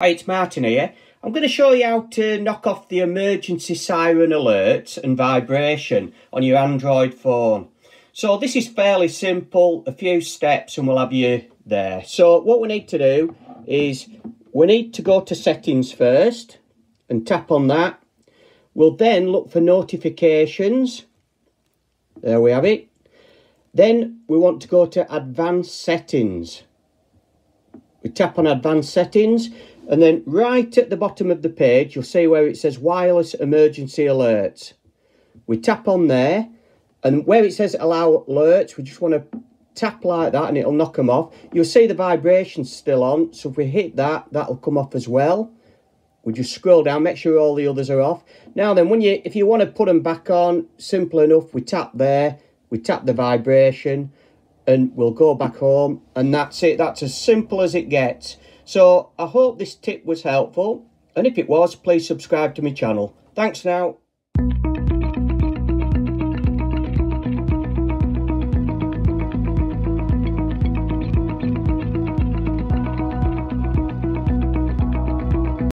Hi, it's Martin here. I'm going to show you how to knock off the emergency siren alerts and vibration on your Android phone. So this is fairly simple, a few steps and we'll have you there. So what we need to do is we need to go to settings first and tap on that. We'll then look for notifications. There we have it. Then we want to go to advanced settings. We tap on advanced settings. And then right at the bottom of the page, you'll see where it says Wireless Emergency Alerts. We tap on there, and where it says Allow Alerts, we just want to tap like that and it'll knock them off. You'll see the vibration's still on, so if we hit that, that'll come off as well. We just scroll down, make sure all the others are off. Now then, if you want to put them back on, simple enough, we tap there, we tap the vibration, and we'll go back home, and that's it. That's as simple as it gets. So I hope this tip was helpful, and if it was, please subscribe to my channel. Thanks now.